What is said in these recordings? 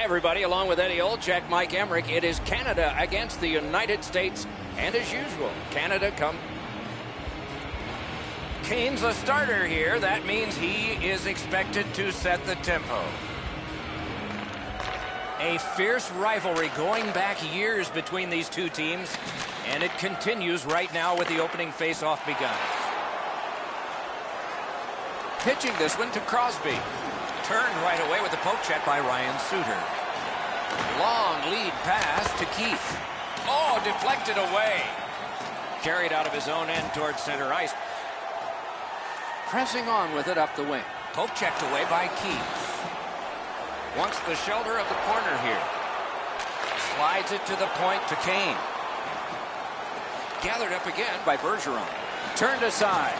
Hi, everybody. Along with Eddie Olczyk, Mike Emmerich, it is Canada against the United States. And as usual, Canada come. Kane's a starter here. That means he is expected to set the tempo. A fierce rivalry going back years between these two teams, and it continues right now with the opening face-off begun. Pitching this one to Crosby. Turned right away with the poke check by Ryan Suter. Long lead pass to Keith. Oh, deflected away. Carried out of his own end towards center ice. Pressing on with it up the wing. Poke checked away by Keith. Wants the shelter of the corner here. Slides it to the point to Kane. Gathered up again by Bergeron. Turned aside.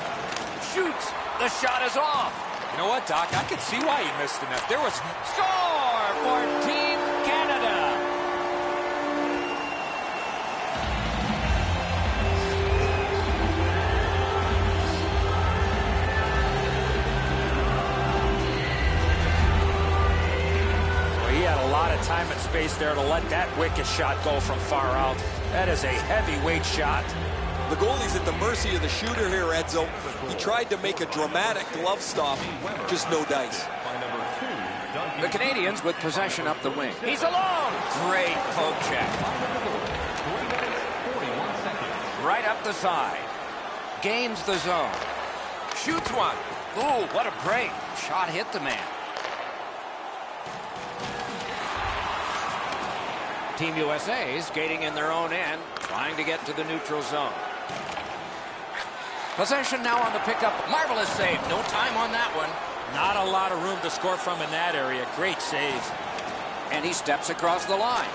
Shoots. The shot is off. You know what, Doc? I could see why he missed enough. There was... Score for Team Canada. Time and space there to let that wicked shot go from far out. That is a heavyweight shot. The goalie's at the mercy of the shooter here, Edzo. He tried to make a dramatic glove stop, just no dice. The Canadians with possession up the wing. He's alone. Great poke check. Right up the side. Gains the zone. Shoots one. Ooh, what a break. Shot hit the man. Team USA skating in their own end, trying to get to the neutral zone. Possession now on the pickup. Marvelous save. No time on that one. Not a lot of room to score from in that area. Great save. And he steps across the line.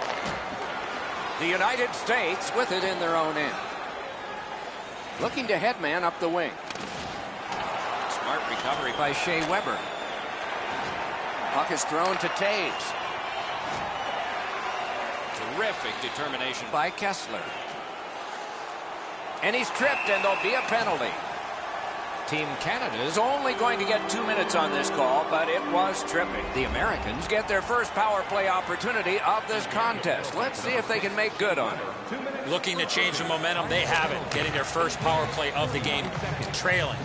The United States with it in their own end. Looking to headman up the wing. Smart recovery by Shea Weber. Puck is thrown to Taves. Terrific determination by Kessler. And he's tripped, and there'll be a penalty. Team Canada is only going to get 2 minutes on this call, but it was tripping. The Americans get their first power play opportunity of this contest. Let's see if they can make good on it. Looking to change the momentum, they haven't. Getting their first power play of the game and trailing.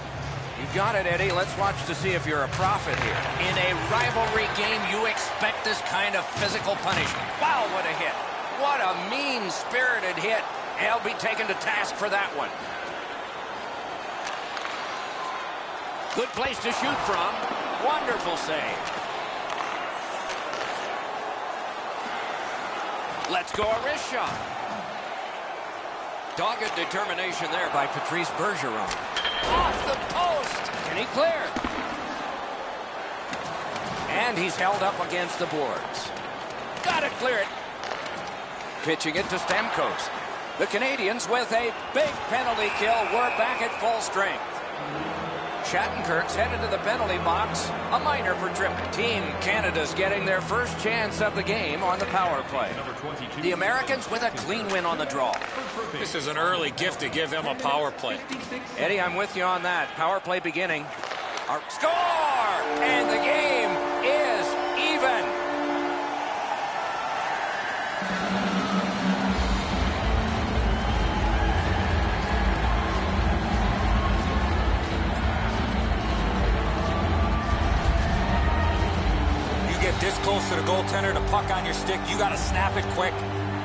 You got it, Eddie. Let's watch to see if you're a prophet here. In a rivalry game, you expect this kind of physical punishment. Wow, what a hit. What a mean-spirited hit. They'll be taken to task for that one. Good place to shoot from. Wonderful save. Let's go a wrist shot. Dogged determination there by Patrice Bergeron. Off the post. And he cleared. And he's held up against the boards. Gotta clear it. Pitching it to Stamkos. The Canadians with a big penalty kill. We're back at full strength. Shattenkirk's headed to the penalty box. A minor for tripping. Team Canada's getting their first chance of the game on the power play. The Americans with a clean win on the draw. This is an early gift to give them a power play. Eddie, I'm with you on that. Power play beginning. Our score! And the game is even. Close to the goaltender, the puck on your stick, you got to snap it quick.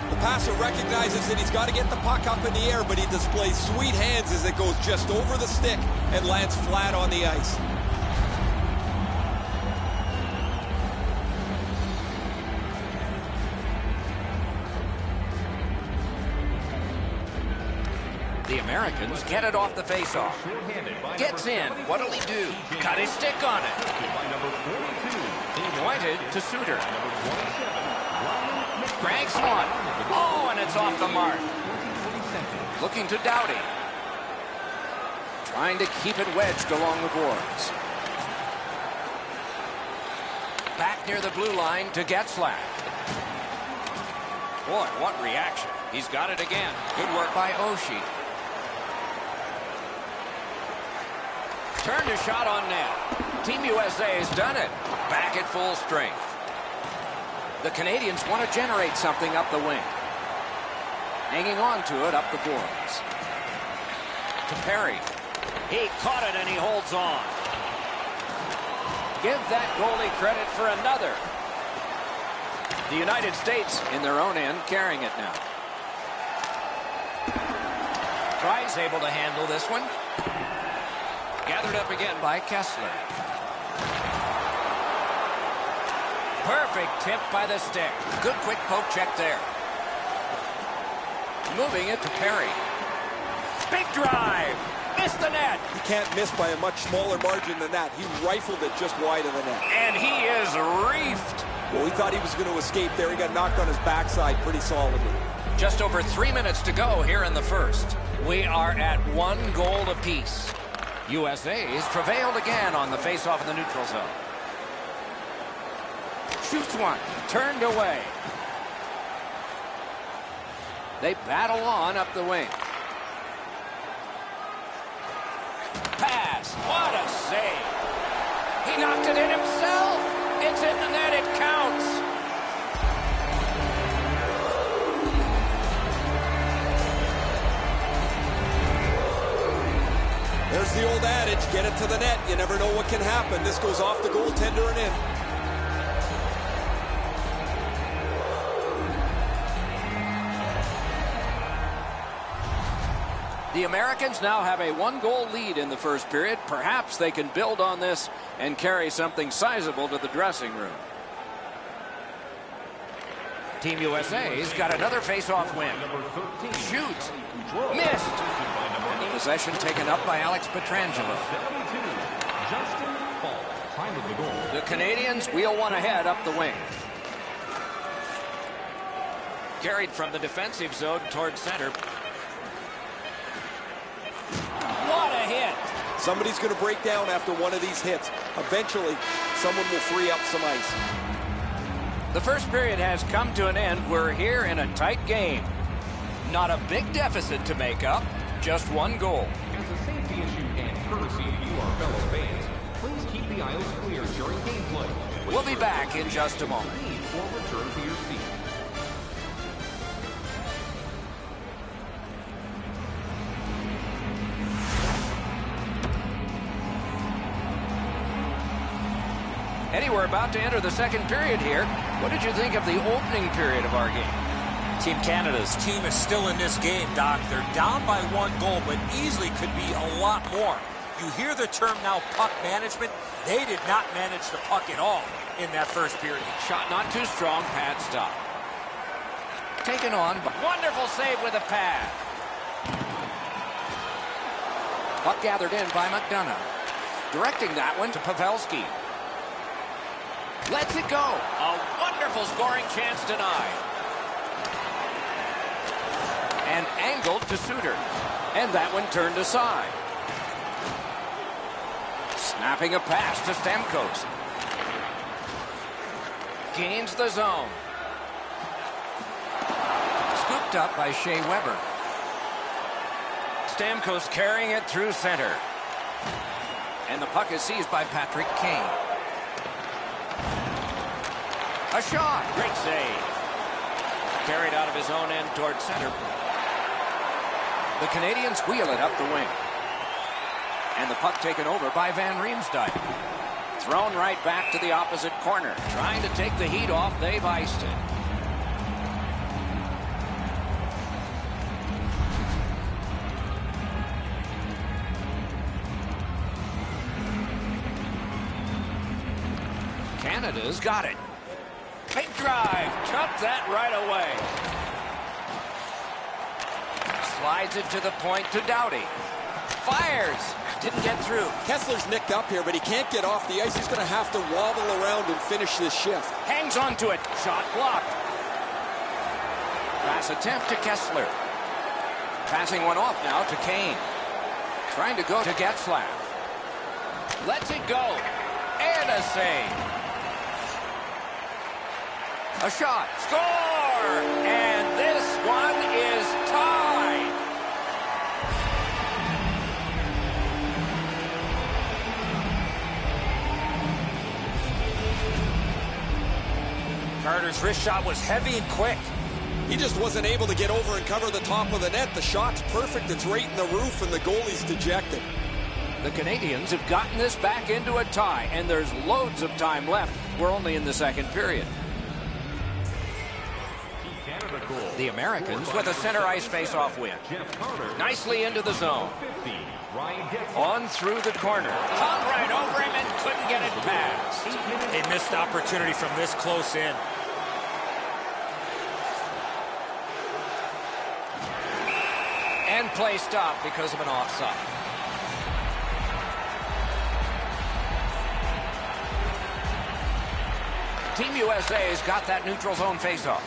The passer recognizes that he's got to get the puck up in the air, but he displays sweet hands as it goes just over the stick and lands flat on the ice. The Americans get it off the faceoff. Gets in. What'll he do? Got his stick on it. Pointed to Suter. Cranks one. Oh, and it's off the mark. Looking to Dowdy. Trying to keep it wedged along the boards. Back near the blue line to Getzlaf. Boy, what reaction. He's got it again. Good work by Oshie. Turned a shot on net. Team USA has done it. Back at full strength. The Canadians want to generate something up the wing. Hanging on to it up the boards. To Perry. He caught it and he holds on. Give that goalie credit for another. The United States in their own end carrying it now. Tries able to handle this one. Gathered up again by Kessler. Perfect tip by the stick. Good quick poke check there. Moving it to Perry. Big drive. Missed the net. He can't miss by a much smaller margin than that. He rifled it just wide of the net. And he is reefed. Well, he thought he was going to escape there. He got knocked on his backside pretty solidly. Just over 3 minutes to go here in the first. We are at 1 goal apiece. USA's prevailed again on the faceoff in the neutral zone. Shoots one. Turned away. They battle on up the wing. Pass. What a save. He knocked it in himself. It's in the net. It counts. There's the old adage, get it to the net. You never know what can happen. This goes off the goaltender and in. The Americans now have a 1-goal lead in the first period. Perhaps they can build on this and carry something sizable to the dressing room. Team USA's got another face-off win. Shoots. Missed. The possession taken up by Alex Pietrangelo. The Canadians wheel one ahead up the wing. Carried from the defensive zone toward center. Somebody's going to break down after one of these hits. Eventually, someone will free up some ice. The first period has come to an end. We're here in a tight game. Not a big deficit to make up, just 1 goal. As a safety issue and courtesy to you, our fellow fans, please keep the aisles clear during gameplay. We'll be back in just a moment. Return to your seat. Eddie, we're about to enter the second period here. What did you think of the opening period of our game? Team Canada's team is still in this game, Doc. They're down by 1 goal, but easily could be a lot more. You hear the term now, puck management. They did not manage the puck at all in that first period. Shot not too strong, pad stop. Taken on, but wonderful save with a pad. Puck gathered in by McDonough. Directing that one to Pavelski. Lets it go. A wonderful scoring chance denied. And angled to Suter. And that one turned aside. Snapping a pass to Stamkos. Gains the zone. Scooped up by Shea Weber. Stamkos carrying it through center. And the puck is seized by Patrick Kane. A shot. Great save. Carried out of his own end toward center. The Canadians wheel it up the wing. And the puck taken over by Van Riemsdyk. Thrown right back to the opposite corner. Trying to take the heat off. They've iced it. Canada's got it. Big drive. Chopped that right away. Slides it to the point to Dowdy. Fires. Didn't get through. Kessler's nicked up here, but he can't get off the ice. He's going to have to wobble around and finish this shift. Hangs on to it. Shot blocked. Pass attempt to Kessler. Passing one off now to Kane. Trying to go to Getzlaf. Lets it go. And a save. A shot. Score! And this one is tied. Carter Carter's wrist shot was heavy and quick. He just wasn't able to get over and cover the top of the net. The shot's perfect. It's right in the roof, and the goalie's dejected. The Canadians have gotten this back into a tie, and there's loads of time left. We're only in the second period. The Americans with a center ice face-off win. Nicely into the zone. On through the corner. Hung right over him and couldn't get it past. A missed opportunity from this close in. And play stopped because of an offside. Team USA has got that neutral zone face-off.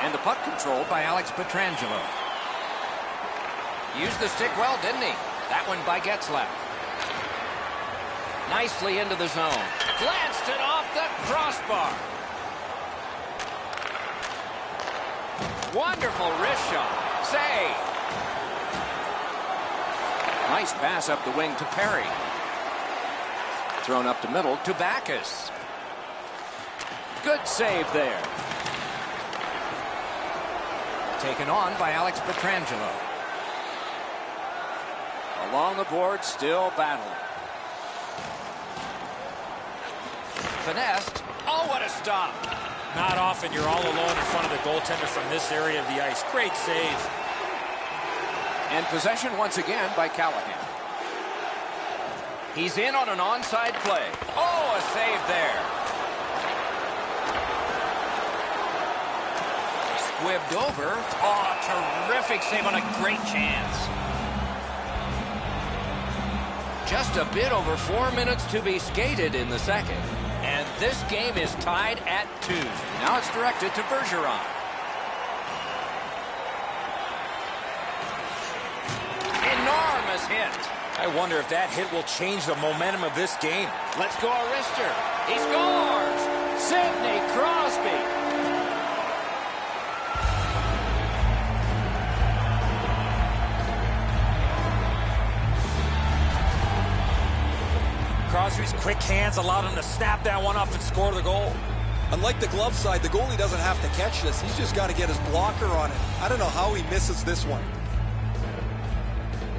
And the puck controlled by Alex Pietrangelo. Used the stick well, didn't he? That one by Getzlaf. Nicely into the zone. Glanced it off the crossbar. Wonderful wrist shot. Save. Nice pass up the wing to Perry. Thrown up the middle to Bacchus. Good save there. Taken on by Alex Pietrangelo. Along the board, still battling. Finessed. Oh, what a stop. Not often you're all alone in front of the goaltender from this area of the ice. Great save. And possession once again by Callahan. He's in on an onside play. Oh, a save there. Squibbed over. Oh, terrific save on a great chance. Just a bit over 4 minutes to be skated in the second. And this game is tied at 2. Now it's directed to Bergeron. Enormous hit. I wonder if that hit will change the momentum of this game. Let's go, Arister. He scores! Sidney Crosby. Crosby's quick hands allowed him to snap that one up and score the goal. Unlike the glove side, the goalie doesn't have to catch this. He's just got to get his blocker on it. I don't know how he misses this one.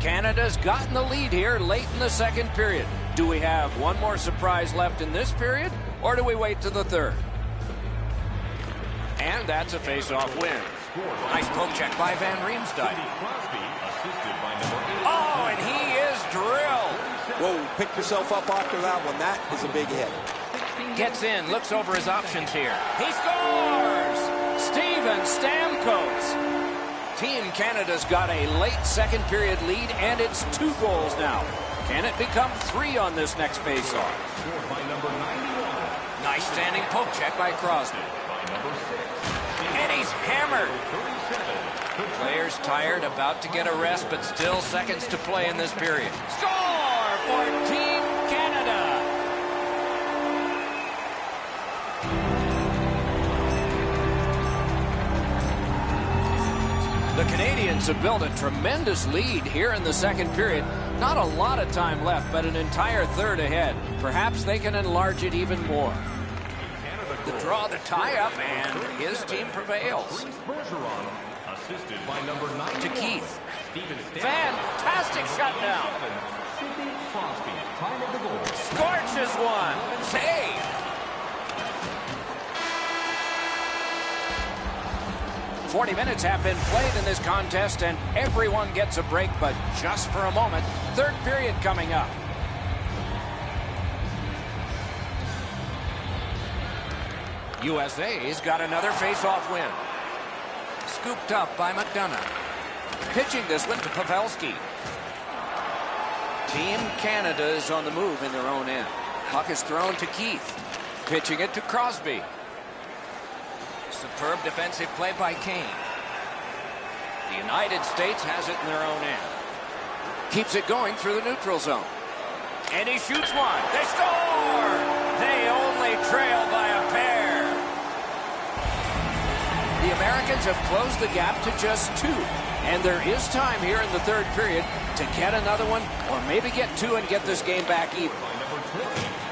Canada's gotten the lead here late in the second period. Do we have one more surprise left in this period, or do we wait to the third? And that's a face-off win. Nice poke check by Van Riemsdyk. Oh, and he is drilled. Whoa, pick yourself up after that one. That is a big hit. Gets in, looks over his options here. He scores! Steven Stamkos. Team Canada's got a late second period lead, and it's 2 goals now. Can it become 3 on this next faceoff? Nice standing poke check by Crosby. And he's hammered. Players tired, about to get a rest, but still seconds to play in this period. Score! For Team Canada. The Canadians have built a tremendous lead here in the second period. Not a lot of time left, but an entire third ahead. Perhaps they can enlarge it even more. The draw, the tie-up, and his team prevails. Assisted by number 9 to Keith. Fantastic shutdown. Scorches one. Save. Hey. 40 minutes have been played in this contest, and everyone gets a break, but just for a moment. Third period coming up. USA's got another face-off win. Scooped up by McDonough. Pitching this one to Pavelski. Team Canada is on the move in their own end. Puck is thrown to Keith. Pitching it to Crosby. Superb defensive play by Kane. The United States has it in their own end. Keeps it going through the neutral zone. And he shoots one. They score! They only trail by a pair. The Americans have closed the gap to just 2. And there is time here in the third period to get another one, or maybe get two and get this game back even.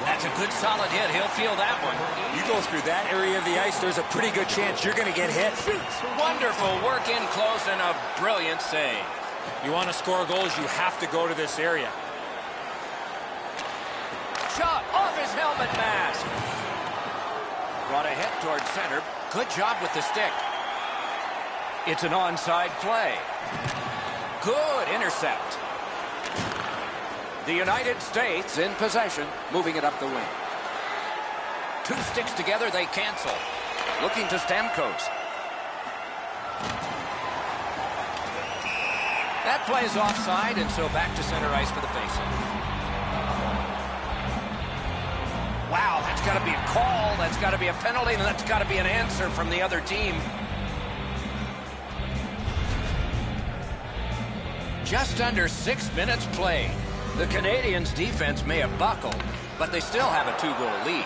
That's a good solid hit. He'll feel that one. You go through that area of the ice, there's a pretty good chance you're going to get hit. Wonderful work in close and a brilliant save. You want to score goals, you have to go to this area. Shot off his helmet mask. Brought a hit toward center. Good job with the stick. It's an onside play. Good intercept. The United States in possession, moving it up the wing. Two sticks together, they cancel. Looking to Stamkos. That play is offside, and so back to center ice for the faceoff. Wow, that's got to be a call, that's got to be a penalty, and that's got to be an answer from the other team. Just under 6 minutes played. The Canadians' defense may have buckled, but they still have a two-goal lead.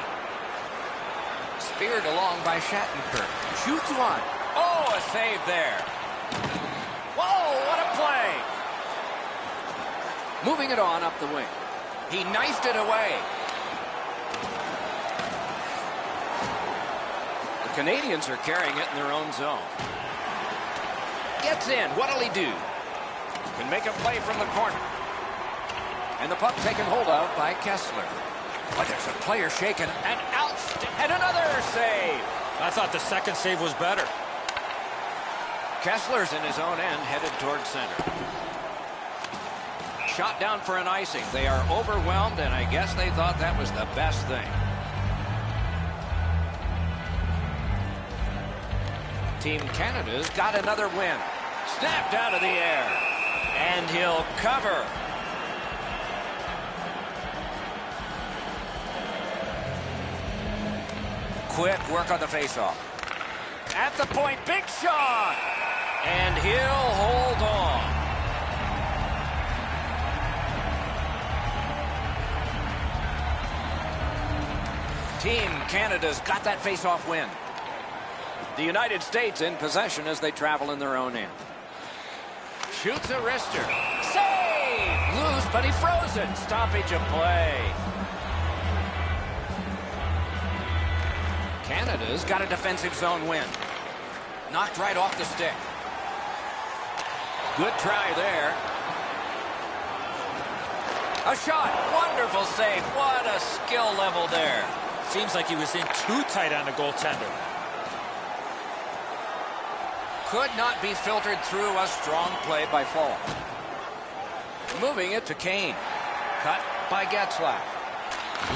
Speared along by Shattenkirk. Shoots one. Oh, a save there. Whoa, what a play. Moving it on up the wing. He knifed it away. The Canadians are carrying it in their own zone. Gets in. What'll he do? Can make a play from the corner. And the puck taken hold of by Kessler. But there's a player shaken. And out. And another save. I thought the second save was better. Kessler's in his own end, headed toward center. Shot down for an icing. They are overwhelmed, and I guess they thought that was the best thing. Team Canada's got another win. Snapped out of the air. And he'll cover. Quick work on the faceoff. At the point, big shot! And he'll hold on. Team Canada's got that faceoff win. The United States in possession as they travel in their own end. Shoots a wrister. Save! Loose, but he froze it. Stoppage of play. Canada's got a defensive zone win. Knocked right off the stick. Good try there. A shot. Wonderful save. What a skill level there. Seems like he was in too tight on the goaltender. Could not be filtered through a strong play by Fowler. Moving it to Kane. Cut by Getzlaf.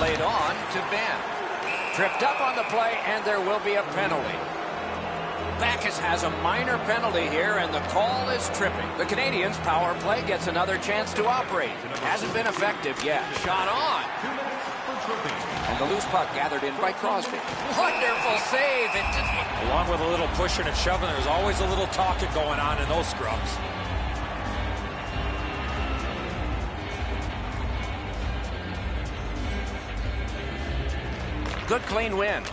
Laid on to Ben. Tripped up on the play, and there will be a penalty. Bacchus has a minor penalty here, and the call is tripping. The Canadians' power play gets another chance to operate. Hasn't been effective yet. Shot on. And the loose puck gathered in by Crosby. Wonderful save. Along with a little pushing and shoving, there's always a little talking going on in those scrubs. Good clean win.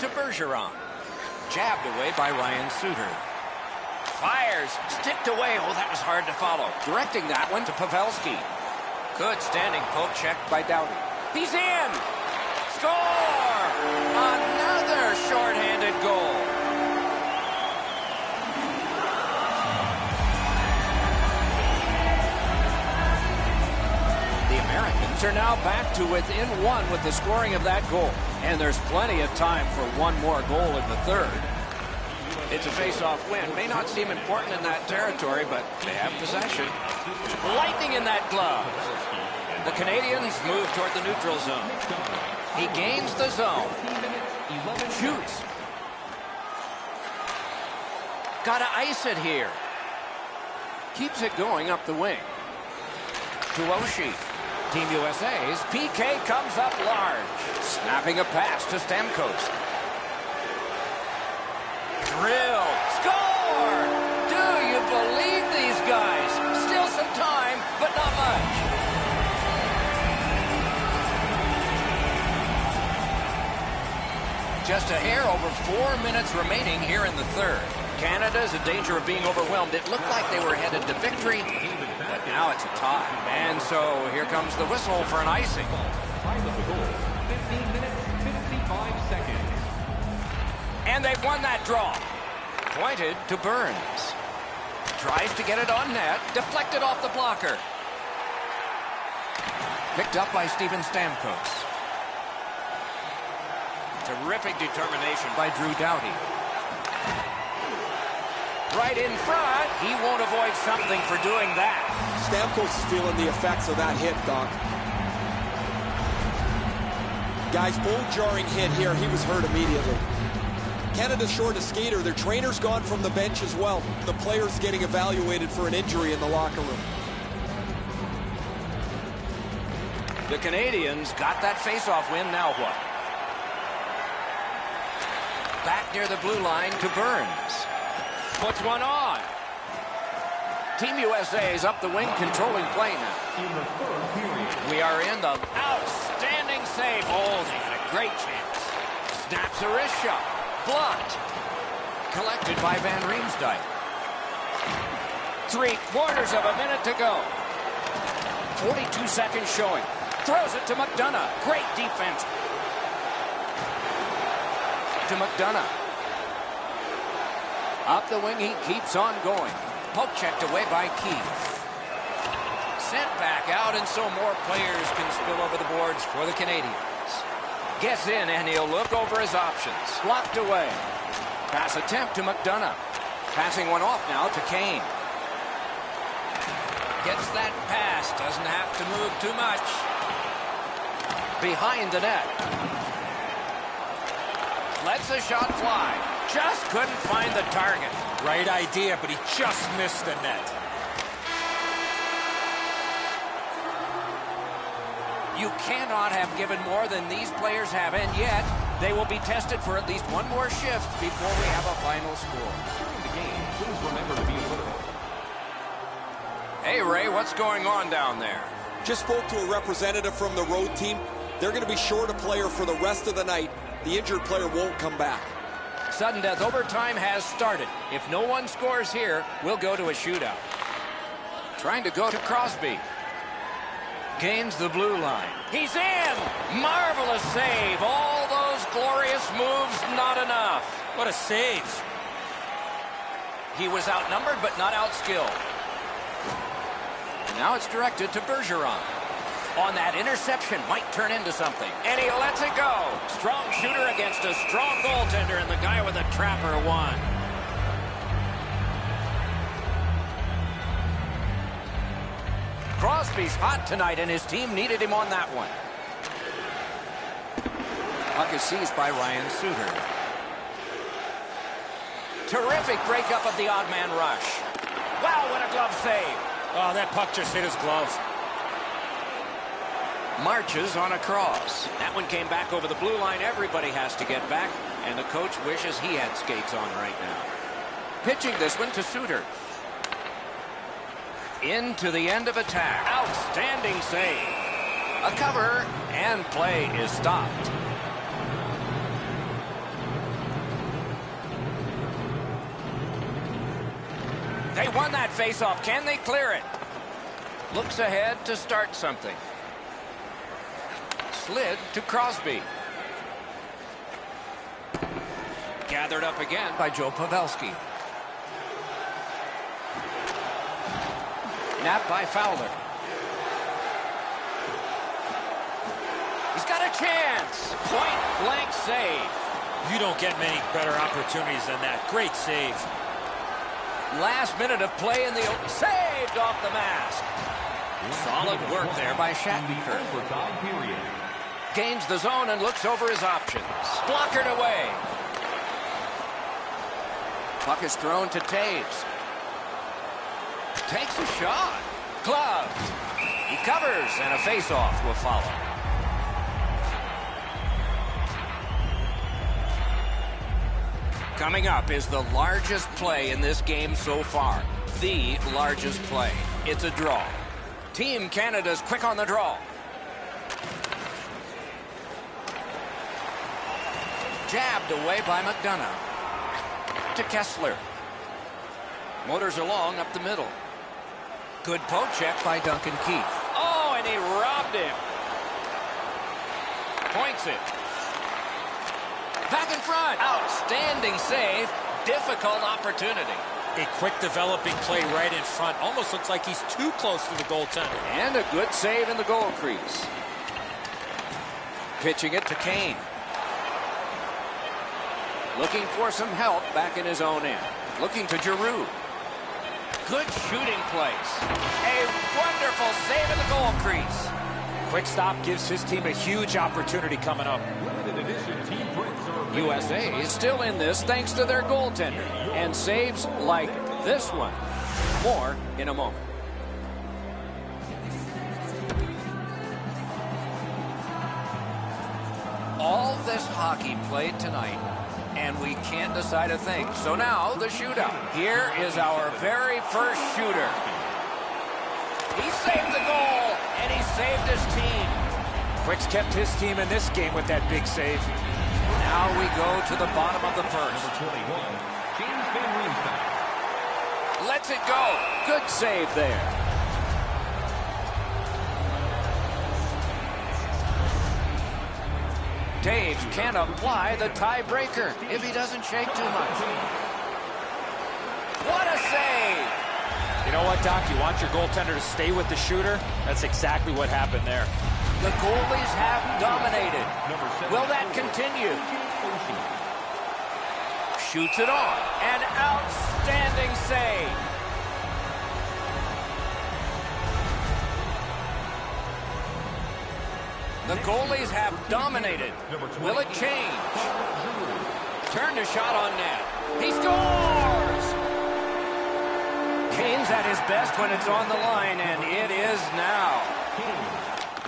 To Bergeron. Jabbed away by Ryan Suter. Fires. Sticked away. Oh, that was hard to follow. Directing that one to Pavelski. Good standing poke check by Dowdy. He's in. Score! Another shorthanded goal. Are now back to within one with the scoring of that goal, and there's plenty of time for one more goal in the third. It's a face-off win. May not seem important in that territory, but they have possession. Lightning in that glove. The Canadians move toward the neutral zone. He gains the zone. Shoots. Gotta ice it here. Keeps it going up the wing. To Oshie. Team USA's PK comes up large. Snapping a pass to Stamkos. Drill. Score! Do you believe these guys? Still some time, but not much. Just a hair over 4 minutes remaining here in the third. Canada's in danger of being overwhelmed. It looked like they were headed to victory, but now it's a tie. And so here comes the whistle for an icing. 15 minutes, 55 seconds. And they've won that draw. Pointed to Burns. Tries to get it on net. Deflected off the blocker. Picked up by Steven Stamkos. Terrific determination by Doughty. Right in front. He won't avoid something for doing that. Stamkos is feeling the effects of that hit, Doc. Guys, bone-jarring hit here. He was hurt immediately. Canada's short a skater. Their trainer's gone from the bench as well. The player's getting evaluated for an injury in the locker room. The Canadians got that faceoff win. Now what? Back near the blue line to Burns. Puts one on. Team USA is up the wing, controlling play now. In the third period. We are in the outstanding save. Holding a great chance. Snaps a wrist shot. Blocked. Collected by Van Riemsdyk. 3/4 of a minute to go. 42 seconds showing. Throws it to McDonough. Great defense. To McDonough. Up the wing, he keeps on going. Poke checked away by Keith. Sent back out, and so more players can spill over the boards for the Canadians. Gets in, and he'll look over his options. Blocked away. Pass attempt to McDonough. Passing one off now to Kane. Gets that pass. Doesn't have to move too much. Behind the net. Lets a shot fly. Just couldn't find the target. Right idea, but he just missed the net. You cannot have given more than these players have, and yet they will be tested for at least one more shift before we have a final score. During the game, please remember to be literal. Hey, Ray, what's going on down there? Just spoke to a representative from the road team. They're going to be short a player for the rest of the night. The injured player won't come back. Sudden death overtime has started. If no one scores here, we'll go to a shootout. Trying to go to Crosby. Gains the blue line. He's in! Marvelous save. All those glorious moves, not enough. What a save. He was outnumbered, but not outskilled. And now it's directed to Bergeron. On that interception, might turn into something. And he lets it go. Strong shooter against a strong goaltender, and the guy with a trapper won. Crosby's hot tonight, and his team needed him on that one. Puck is seized by Ryan Suter. Terrific breakup of the odd man rush. Wow, what a glove save. Oh, that puck just hit his glove. Marches on a cross. That one came back over the blue line. Everybody has to get back, and the coach wishes he had skates on right now. Pitching this one to Suter. Into the end of attack. Outstanding save. A cover, and play is stopped. They won that faceoff. Can they clear it? Looks ahead to start something. Slid to Crosby. Gathered up again by Joe Pavelski. Napped by Fowler. He's got a chance. Point blank save. You don't get many better opportunities than that. Great save. Last minute of play in the open. Saved off the mask. Solid work there by Shattenkirk. Gains the zone and looks over his options. Blockered away. Puck is thrown to Taves. Takes a shot. Gloved. He covers, and a face-off will follow. Coming up is the largest play in this game so far. The largest play. It's a draw. Team Canada's quick on the draw. jabbed away by McDonough. To Kessler. Motors along up the middle. Good poke check by Duncan Keith. Oh, and he robbed him. Points it. Back in front. Outstanding save. Difficult opportunity. A quick developing play right in front. Almost looks like he's too close to the goaltender. And a good save in the goal crease. Pitching it to Kane. Looking for some help back in his own end. Looking to Giroux. Good shooting place. A wonderful save in the goal crease. Quick stop gives his team a huge opportunity coming up. USA is still in this thanks to their goaltender and saves like this one. More in a moment. All this hockey played tonight, and we can't decide a thing. So now the shootout. Here is our very first shooter. He saved the goal, and he saved his team. Quicks kept his team in this game with that big save. Now we go to the bottom of the first. Let's it go. Good save there. Taves can't apply the tiebreaker if he doesn't shake too much. What a save! You know what, Doc? You want your goaltender to stay with the shooter? That's exactly what happened there. The goalies have dominated. Will that continue? Shoots it on. An outstanding save. The goalies have dominated. Will it change? Turn the shot on net. He scores! Kane's at his best when it's on the line, and it is now.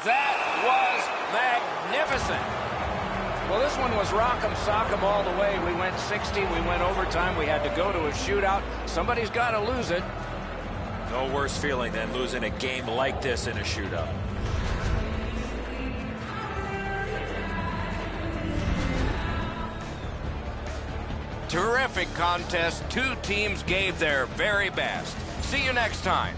That was magnificent. Well, this one was rock'em sock'em all the way. We went 60, we went overtime, we had to go to a shootout. Somebody's got to lose it. No worse feeling than losing a game like this in a shootout. Terrific contest. Two teams gave their very best. See you next time.